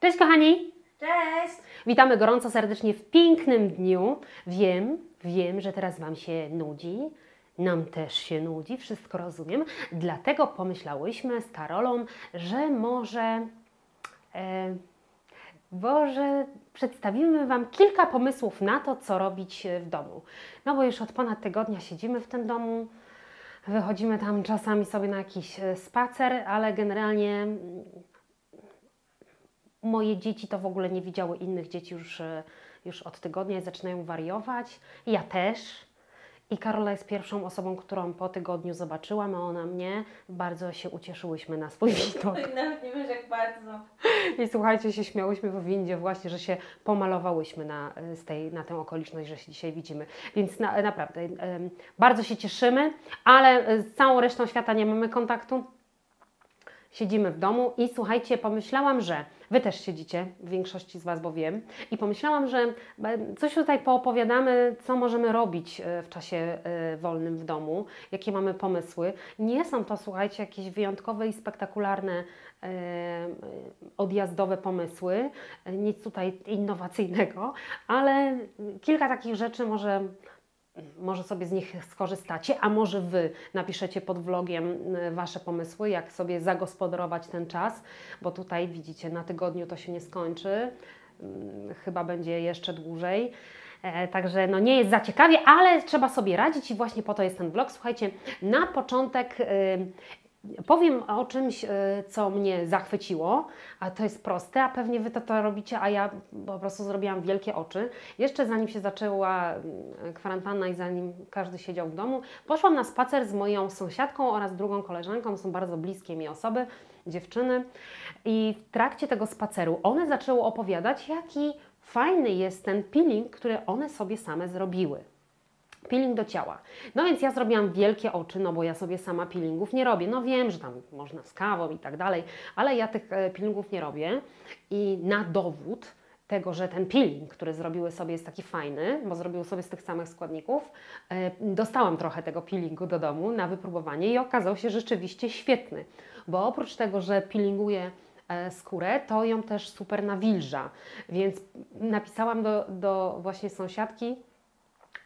Cześć kochani! Cześć! Witamy gorąco serdecznie w pięknym dniu. Wiem, że teraz Wam się nudzi. Nam też się nudzi, wszystko rozumiem. Dlatego pomyślałyśmy z Karolą, że może... Boże, przedstawimy Wam kilka pomysłów na to, co robić w domu. No bo już od ponad tygodnia siedzimy w tym domu. Wychodzimy tam czasami sobie na jakiś spacer, ale generalnie... Moje dzieci to w ogóle nie widziały innych dzieci już od tygodnia i zaczynają wariować. Ja też. I Karola jest pierwszą osobą, którą po tygodniu zobaczyłam, a ona mnie. Bardzo się ucieszyłyśmy na swój widok. Nawet nie wiesz jak bardzo. I słuchajcie, się śmiałyśmy w windzie właśnie, że się pomalowałyśmy na tę okoliczność, że się dzisiaj widzimy. Więc naprawdę bardzo się cieszymy, ale z całą resztą świata nie mamy kontaktu. Siedzimy w domu i słuchajcie, pomyślałam, że Wy też siedzicie, w większości z Was, bo wiem. I pomyślałam, że coś tutaj poopowiadamy, co możemy robić w czasie wolnym w domu, jakie mamy pomysły. Nie są to, słuchajcie, jakieś wyjątkowe i spektakularne odjazdowe pomysły, nic tutaj innowacyjnego, ale kilka takich rzeczy może sobie z nich skorzystacie, a może Wy napiszecie pod vlogiem Wasze pomysły, jak sobie zagospodarować ten czas, bo tutaj widzicie, na tygodniu to się nie skończy, chyba będzie jeszcze dłużej. Także no nie jest za ciekawie, ale trzeba sobie radzić i właśnie po to jest ten vlog. Słuchajcie, na początek powiem o czymś, co mnie zachwyciło, a to jest proste, a pewnie Wy to robicie, a ja po prostu zrobiłam wielkie oczy. Jeszcze zanim się zaczęła kwarantanna i zanim każdy siedział w domu, poszłam na spacer z moją sąsiadką oraz drugą koleżanką, są bardzo bliskie mi osoby, dziewczyny. I w trakcie tego spaceru one zaczęły opowiadać, jaki fajny jest ten peeling, który one sobie same zrobiły. Peeling do ciała. No więc ja zrobiłam wielkie oczy, no bo ja sobie sama peelingów nie robię. No wiem, że tam można z kawą i tak dalej, ale ja tych peelingów nie robię i na dowód tego, że ten peeling, który zrobiły sobie jest taki fajny, bo zrobiły sobie z tych samych składników, dostałam trochę tego peelingu do domu na wypróbowanie i okazał się rzeczywiście świetny, bo oprócz tego, że peelinguję skórę, to ją też super nawilża, więc napisałam do właśnie sąsiadki: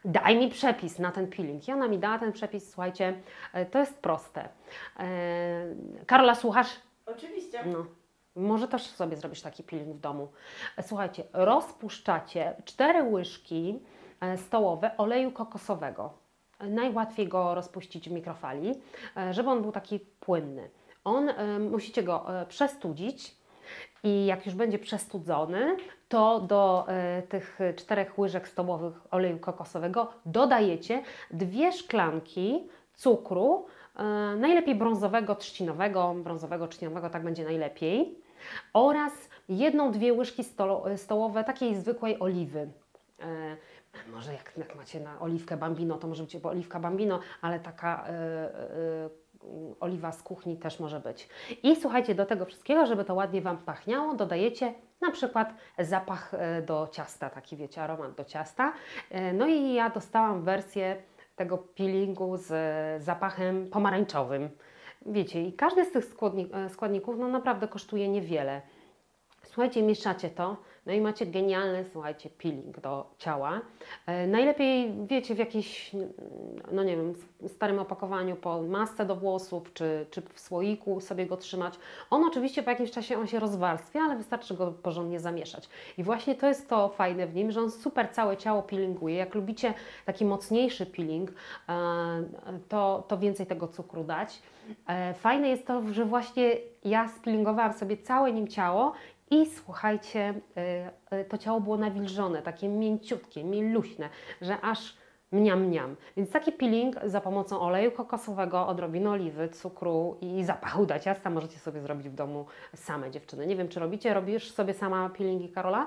daj mi przepis na ten peeling. I ona mi dała ten przepis, słuchajcie, to jest proste. Karola, słuchasz? Oczywiście. No, może też sobie zrobisz taki peeling w domu. Słuchajcie, rozpuszczacie 4 łyżki stołowe oleju kokosowego. Najłatwiej go rozpuścić w mikrofali, żeby on był taki płynny. Musicie go przestudzić. I jak już będzie przestudzony, to do tych 4 łyżek stołowych oleju kokosowego dodajecie 2 szklanki cukru, najlepiej brązowego, trzcinowego, tak będzie najlepiej, oraz 1–2 łyżki stołowe takiej zwykłej oliwy. Może jak macie na oliwkę bambino, to może być oliwka bambino, ale taka... Oliwa z kuchni też może być. I słuchajcie, do tego wszystkiego, żeby to ładnie Wam pachniało, dodajecie na przykład zapach do ciasta, taki wiecie, aromat do ciasta. No i ja dostałam wersję tego peelingu z zapachem pomarańczowym. Wiecie, i każdy z tych składników no naprawdę kosztuje niewiele. Słuchajcie, mieszacie to, no i macie genialny, słuchajcie, peeling do ciała. Najlepiej, wiecie, w jakimś, no nie wiem, starym opakowaniu po masce do włosów, czy w słoiku sobie go trzymać. On oczywiście po jakimś czasie on się rozwarstwia, ale wystarczy go porządnie zamieszać. I właśnie to jest to fajne w nim, że on super całe ciało peelinguje. Jak lubicie taki mocniejszy peeling, to więcej tego cukru dać. Fajne jest to, że właśnie ja speelingowałam sobie całe nim ciało i słuchajcie, to ciało było nawilżone, takie mięciutkie, miluśne, że aż mniam, mniam. Więc taki peeling za pomocą oleju kokosowego, odrobiny oliwy, cukru i zapachu do ciasta możecie sobie zrobić w domu same, dziewczyny. Nie wiem, czy robicie? Robisz sobie sama peelingi, Karola?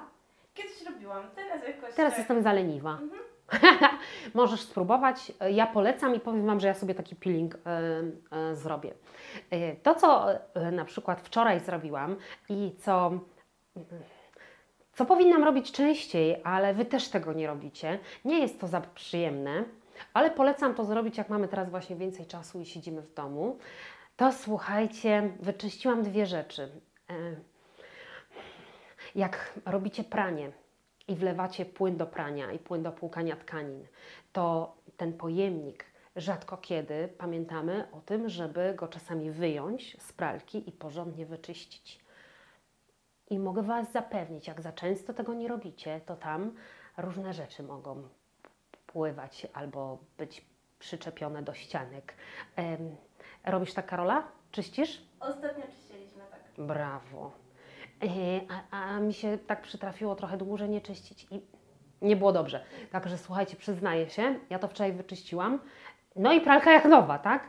Kiedyś robiłam, teraz jakoś teraz jestem zaleniwa. Możesz spróbować, ja polecam i powiem Wam, że ja sobie taki peeling zrobię. To, co na przykład wczoraj zrobiłam i co powinnam robić częściej, ale Wy też tego nie robicie, nie jest to za przyjemne, ale polecam to zrobić, jak mamy teraz właśnie więcej czasu i siedzimy w domu, to słuchajcie, wyczyściłam 2 rzeczy. Jak robicie pranie i wlewacie płyn do prania i płyn do płukania tkanin, to ten pojemnik rzadko kiedy pamiętamy o tym, żeby go czasami wyjąć z pralki i porządnie wyczyścić. I mogę Was zapewnić, jak za często tego nie robicie, to tam różne rzeczy mogą pływać albo być przyczepione do ścianek. Robisz tak, Karola? Czyścisz? Ostatnio czyściliśmy, tak. Brawo. A mi się tak przytrafiło trochę dłużej nie czyścić i nie było dobrze. Także słuchajcie, przyznaję się, ja to wczoraj wyczyściłam. No i pralka jak nowa, tak?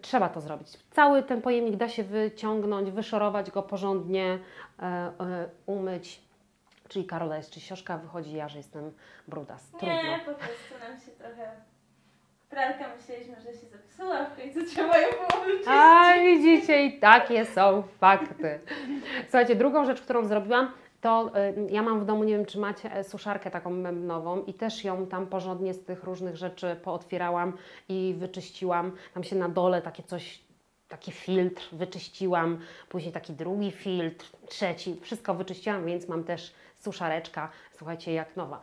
Trzeba to zrobić. Cały ten pojemnik da się wyciągnąć, wyszorować go porządnie, umyć. Czyli Karola jest czyścioszka, wychodzi ja, że jestem brudas. Trudno. Nie, po prostu nam się trochę... Pralka myśleliśmy, że się zepsuła, w końcu trzeba ją było wyczyścić. A widzicie, i takie są fakty. Słuchajcie, drugą rzecz, którą zrobiłam, to ja mam w domu, nie wiem czy macie, suszarkę taką bębnową i też ją tam porządnie z tych różnych rzeczy pootwierałam i wyczyściłam. Tam się na dole takie coś, taki filtr wyczyściłam, później taki drugi filtr, trzeci, wszystko wyczyściłam, więc mam też suszareczka, słuchajcie, jak nowa.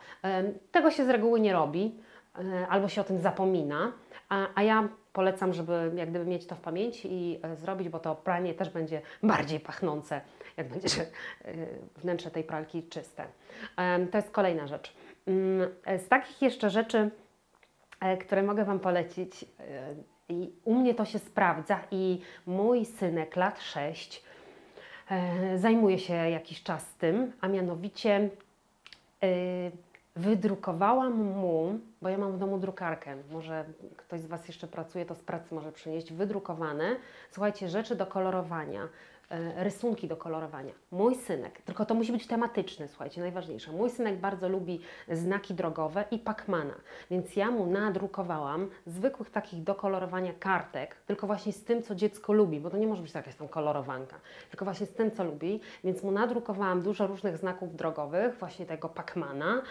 Tego się z reguły nie robi. Albo się o tym zapomina, a ja polecam, żeby jak gdyby mieć to w pamięci i zrobić, bo to pranie też będzie bardziej pachnące, jak będzie wnętrze tej pralki czyste. To jest kolejna rzecz. Z takich jeszcze rzeczy, które mogę Wam polecić, i u mnie to się sprawdza i mój synek lat 6 zajmuje się jakiś czas tym, a mianowicie wydrukowałam mu, bo ja mam w domu drukarkę, może ktoś z Was jeszcze pracuje, to z pracy może przynieść, wydrukowane, słuchajcie, rzeczy do kolorowania, rysunki do kolorowania. Mój synek, tylko to musi być tematyczny, słuchajcie, najważniejsze, mój synek bardzo lubi znaki drogowe i Pacmana, więc ja mu nadrukowałam zwykłych takich do kolorowania kartek, tylko właśnie z tym, co dziecko lubi, bo to nie może być jakaś tam kolorowanka, tylko właśnie z tym, co lubi, więc mu nadrukowałam dużo różnych znaków drogowych, właśnie tego Pacmana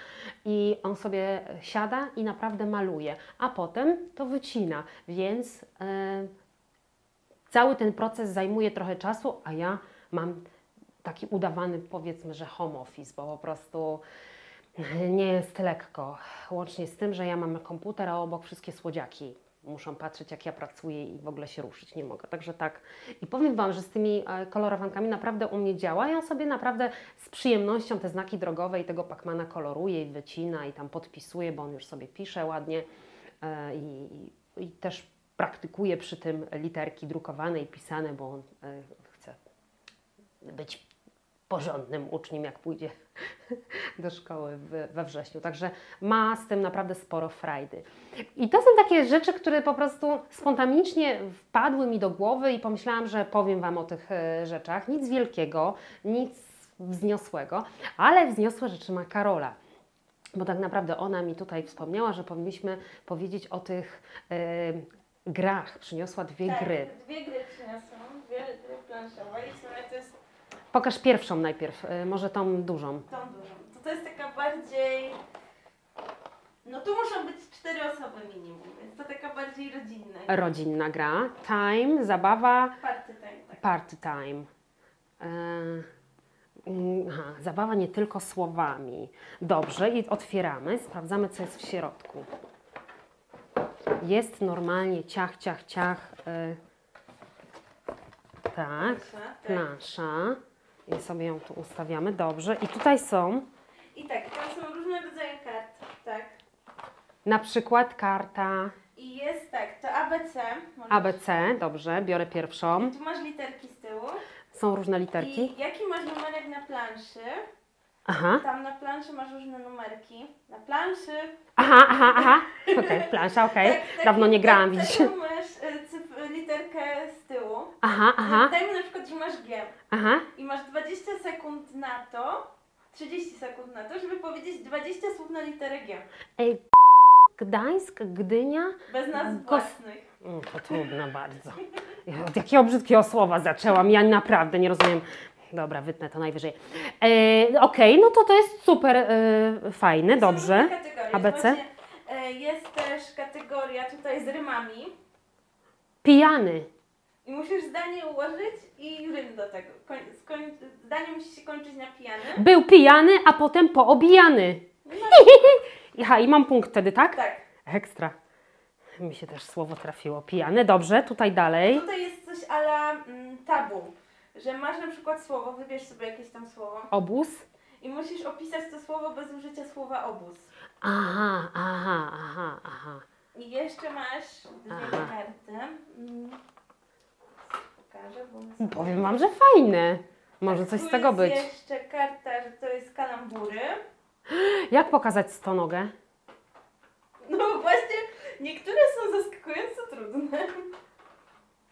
i on sobie siada i naprawdę maluje, a potem to wycina, więc... Cały ten proces zajmuje trochę czasu, a ja mam taki udawany, powiedzmy, że home office, bo po prostu nie jest lekko. Łącznie z tym, że ja mam komputer, a obok wszystkie słodziaki muszą patrzeć, jak ja pracuję i w ogóle się ruszyć nie mogę. Także tak. I powiem Wam, że z tymi kolorowankami naprawdę u mnie działa. Ja sobie naprawdę z przyjemnością te znaki drogowe i tego Pacmana koloruje i wycina i tam podpisuje, bo on już sobie pisze ładnie i też praktykuje przy tym literki drukowane i pisane, bo on chce być porządnym uczniem, jak pójdzie do szkoły we wrześniu. Także ma z tym naprawdę sporo frajdy. I to są takie rzeczy, które po prostu spontanicznie wpadły mi do głowy i pomyślałam, że powiem Wam o tych rzeczach. Nic wielkiego, nic wzniosłego, ale wzniosłe rzeczy ma Karola. Bo tak naprawdę ona mi tutaj wspomniała, że powinniśmy powiedzieć o tych... grach. Przyniosła dwie gry. Dwie gry przyniosłam, dwie gry planszowe i słuchaj, to jest... Pokaż pierwszą najpierw, może tą dużą. Tą dużą. To jest taka bardziej... No tu muszą być 4 osoby minimum, więc to taka bardziej rodzinna gra. Rodzinna gra. Time, zabawa... Party time. Tak. Party time. Zabawa nie tylko słowami. Dobrze i otwieramy, sprawdzamy co jest w środku. Jest normalnie ciach, ciach, ciach, tak, plansza. I sobie ją tu ustawiamy, dobrze. I tutaj są... I tak, tam są różne rodzaje kart, tak. Na przykład karta... I jest tak, to ABC. Możesz... ABC, dobrze, biorę pierwszą. I tu masz literki z tyłu. Są różne literki. I jaki masz numerek na planszy? Aha. Tam na planszy masz różne numerki. Na planszy. Aha, aha, aha. Okej, okay, plansza, okej. Okay. Tak, dawno nie grałam, tak, widzisz. Tu masz literkę z tyłu. Aha, aha. Dajmy na przykład, że masz G. Aha. I masz 20 sekund na to, 30 sekund na to, żeby powiedzieć 20 słów na literę G. Ej, Gdańsk, Gdynia. Bez nazw własnych. To trudno bardzo. Od jakiego brzydkiego słowa zaczęłam? Ja naprawdę nie rozumiem. Dobra, wytnę to najwyżej. Okej, no to jest super fajne, dobrze. ABC? Właśnie, jest też kategoria tutaj z rymami. Pijany. I musisz zdanie ułożyć i rym do tego. Zdanie musi się kończyć na pijany. Był pijany, a potem poobijany. Aha, i mam punkt wtedy, tak? Tak. Ekstra. Mi się też słowo trafiło. Pijany. Dobrze, tutaj dalej. Tutaj jest coś a la tabu. Że masz na przykład słowo, wybierz sobie jakieś tam słowo. Obóz. I musisz opisać to słowo bez użycia słowa obóz. Aha, aha, aha, aha. I jeszcze masz dwie karty. Pokażę, bo powiem wam, że fajne. Może tak, coś z tego być. Jest jeszcze karta, że to jest kalambury. Jak pokazać stonogę? No właśnie, niektóre są zaskakująco trudne.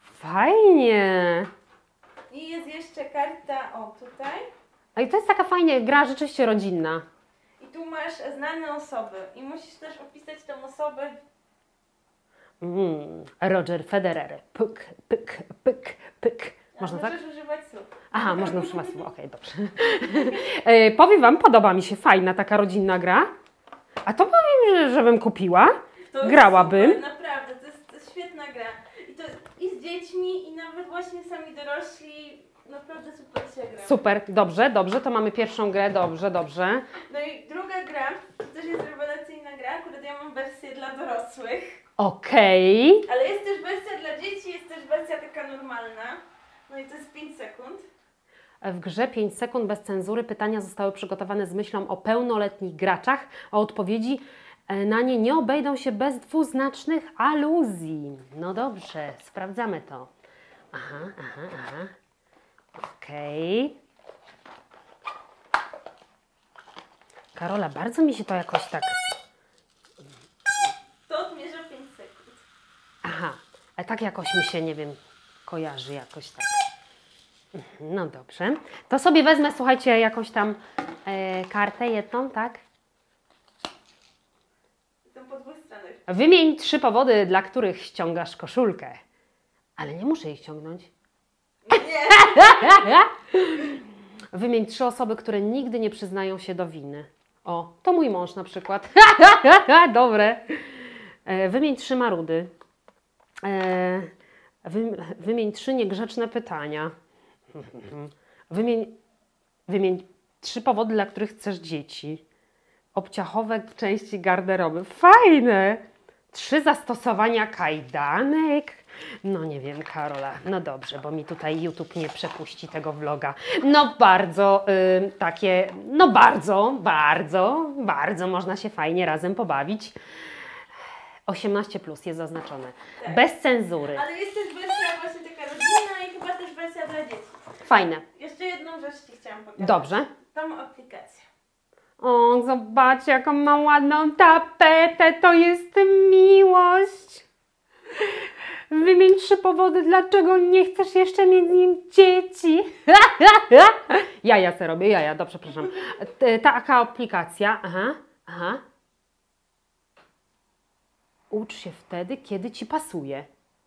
Fajnie. I jest jeszcze karta, o tutaj. A i to jest taka fajnie gra rzeczywiście rodzinna. I tu masz znane osoby i musisz też opisać tą osobę. Roger Federer. Pyk, pyk, pyk, pyk. Można tak? Możesz używać słów. Aha, można używać słów. Okej, dobrze. Powiem wam, podoba mi się fajna taka rodzinna gra. A to powiem, że bym kupiła. To grałabym. Jest super, naprawdę, to jest świetna gra. I z dziećmi, i nawet właśnie sami dorośli. Naprawdę super się gra. Super, dobrze, dobrze. To mamy pierwszą grę, dobrze, dobrze. No i druga gra, to też jest rewelacyjna gra. Akurat ja mam wersję dla dorosłych. Okej. Okay. Ale jest też wersja dla dzieci, jest też wersja taka normalna. No i to jest 5 sekund. W grze 5 sekund bez cenzury pytania zostały przygotowane z myślą o pełnoletnich graczach, a odpowiedzi na nie nie obejdą się bez dwuznacznych aluzji. No dobrze, sprawdzamy to. Aha, aha, aha. Okej. Okay. Karola, bardzo mi się to jakoś tak... To odmierza 5 sekund. Aha, a tak jakoś mi się, nie wiem, kojarzy jakoś tak. No dobrze. To sobie wezmę, słuchajcie, jakąś tam kartę jedną, tak? Jestem po dwóch stronach. Wymień 3 powody, dla których ściągasz koszulkę. Ale nie muszę jej ściągnąć. Nie. Wymień 3 osoby, które nigdy nie przyznają się do winy. O, to mój mąż na przykład. Dobre. Wymień 3 marudy. Wymień 3 niegrzeczne pytania. Wymień 3 powody, dla których chcesz dzieci. Obciachowe części garderoby. Fajne. 3 zastosowania kajdanek. No nie wiem, Karola, no dobrze, bo mi tutaj YouTube nie przepuści tego vloga. No bardzo takie, no bardzo można się fajnie razem pobawić. 18+ jest zaznaczone. Tak. Bez cenzury. Ale jest też wersja właśnie taka rodzinna i chyba też wersja dla dzieci. Fajne. Jeszcze jedną rzecz ci chciałam pokazać. Dobrze. Tam aplikację. O, zobaczcie, jaką ma ładną tapetę, to jest miłość. Wymień 3 powody, dlaczego nie chcesz jeszcze mieć nim dzieci. Jaja se robię, jaja, dobrze, przepraszam. Taka aplikacja, aha, aha. Ucz się wtedy, kiedy ci pasuje.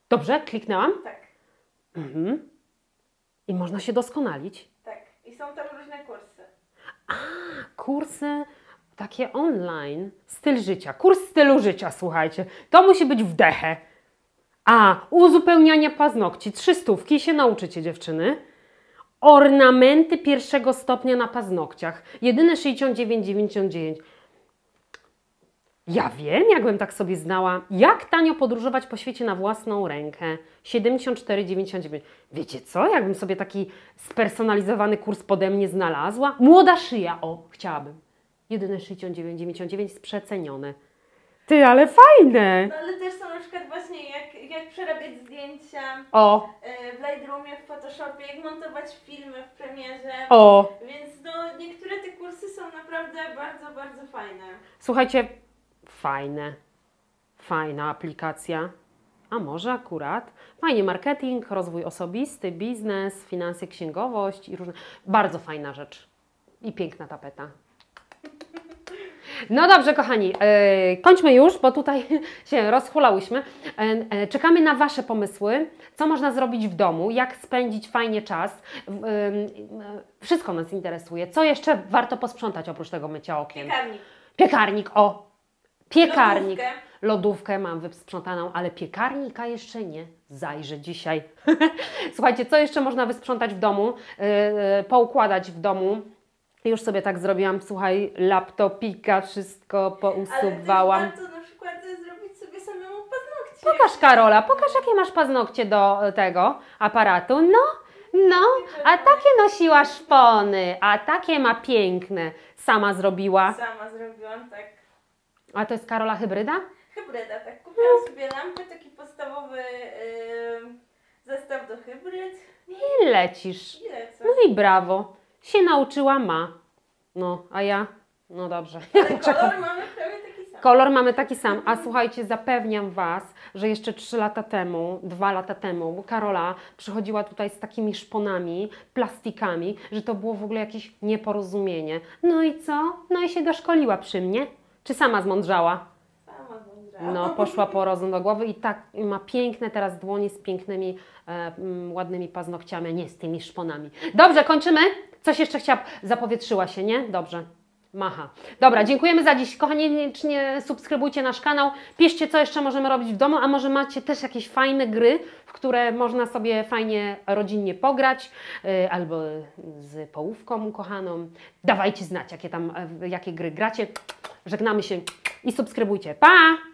Dobrze, kliknęłam? Tak. Mhm. I można się doskonalić? Tak, i są tam różne kursy. A, kursy takie online. Styl życia, kurs stylu życia, słuchajcie. To musi być w dechę. A, uzupełnianie paznokci. 300 się nauczycie, dziewczyny. Ornamenty 1. stopnia na paznokciach. Jedyne 69,99. Ja wiem, jakbym tak sobie znała, jak tanio podróżować po świecie na własną rękę. 74,99. Wiecie co? Jakbym sobie taki spersonalizowany kurs pode mnie znalazła. Młoda szyja, o, chciałabym. Jedyne 69,99 przecenione. Ty, ale fajne! No ale też są na przykład właśnie jak przerabiać zdjęcia w Lightroomie, w Photoshopie, jak montować filmy w Premierze. O! Więc no, niektóre te kursy są naprawdę bardzo, bardzo fajne. Słuchajcie, fajna aplikacja. A może akurat? Fajnie, marketing, rozwój osobisty, biznes, finanse, księgowość i różne... Bardzo fajna rzecz. I piękna tapeta. No dobrze, kochani, kończmy już, bo tutaj się rozhulałyśmy. Czekamy na wasze pomysły, co można zrobić w domu, jak spędzić fajnie czas. Wszystko nas interesuje. Co jeszcze warto posprzątać oprócz tego mycia okien? Piekarnik. Piekarnik, o! Piekarnik. Lodówkę mam wysprzątaną, ale piekarnika jeszcze nie. Zajrzę dzisiaj. Słuchajcie, co jeszcze można wysprzątać w domu, poukładać w domu? Już sobie tak zrobiłam, słuchaj, laptopika, wszystko pousuwałam. Ale też warto na przykład zrobić sobie samemu paznokcie. Pokaż, Karola, pokaż, jakie masz paznokcie do tego aparatu. No, a takie nosiła szpony, a takie ma piękne. Sama zrobiła. Sama zrobiłam, tak. A to jest, Karola, hybryda? Hybryda, tak. Kupiłam sobie lampę, taki podstawowy zestaw do hybryd. I lecisz. I lecę. No i brawo. Się nauczyła, ma. No, a ja? No dobrze. Ale kolor mamy prawie taki sam. Kolor mamy taki sam. A słuchajcie, zapewniam Was, że jeszcze 2 lata temu Karola przychodziła tutaj z takimi szponami, plastikami, że to było w ogóle jakieś nieporozumienie. No i co? No i się doszkoliła przy mnie. Czy sama zmądrzała? Sama zmądrzała. No, poszła po rozum do głowy i tak ma piękne teraz dłonie z pięknymi, ładnymi paznokciami, a nie z tymi szponami. Dobrze, kończymy? Coś jeszcze chciała... Zapowietrzyła się, nie? Dobrze. Macha. Dobra, dziękujemy za dziś. Kochani, subskrybujcie nasz kanał. Piszcie, co jeszcze możemy robić w domu, a może macie też jakieś fajne gry, w które można sobie fajnie, rodzinnie pograć, albo z połówką kochaną. Dawajcie znać, jakie gry gracie. Żegnamy się i subskrybujcie. Pa!